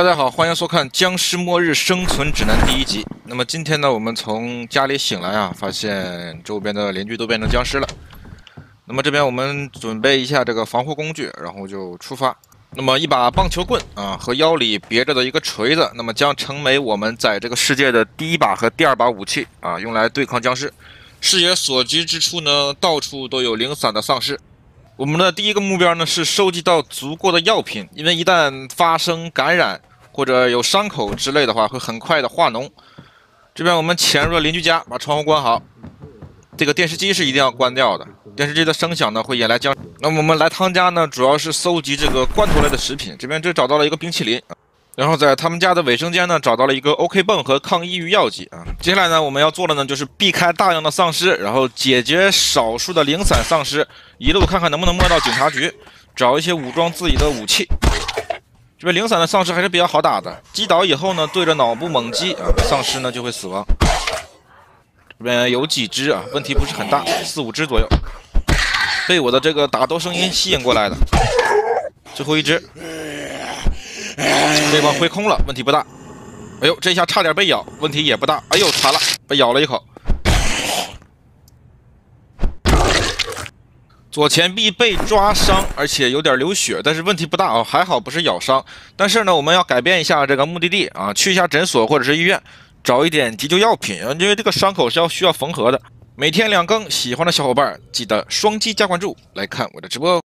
大家好，欢迎收看《僵尸末日生存指南》第一集。那么今天呢，我们从家里醒来啊，发现周边的邻居都变成僵尸了。那么这边我们准备一下这个防护工具，然后就出发。那么一把棒球棍啊，和腰里别着的一个锤子，那么将成为我们在这个世界的第一把和第二把武器啊，用来对抗僵尸。视野所及之处呢，到处都有零散的丧尸。 我们的第一个目标呢是收集到足够的药品，因为一旦发生感染或者有伤口之类的话，会很快的化脓。这边我们潜入了邻居家，把窗户关好。这个电视机是一定要关掉的，电视机的声响呢会引来僵尸。那么我们来他们家呢，主要是搜集这个罐头类的食品。这边就找到了一个冰淇淋，然后在他们家的卫生间呢找到了一个 OK 泵和抗抑郁药剂啊。接下来呢我们要做的呢就是避开大量的丧尸，然后解决少数的零散丧尸。 一路看看能不能摸到警察局，找一些武装自己的武器。这边零散的丧尸还是比较好打的，击倒以后呢，对着脑部猛击啊，丧尸呢就会死亡。这边有几只啊，问题不是很大，4、5只左右，被我的这个打斗声音吸引过来的。最后一只，这关挥空了，问题不大。哎呦，这下差点被咬，问题也不大。哎呦，惨了，被咬了一口。 左前臂被抓伤，而且有点流血，但是问题不大啊，还好不是咬伤。但是呢，我们要改变一下这个目的地啊，去一下诊所或者是医院，找一点急救药品啊，因为这个伤口是需要缝合的。每天2更，喜欢的小伙伴记得双击加关注，来看我的直播。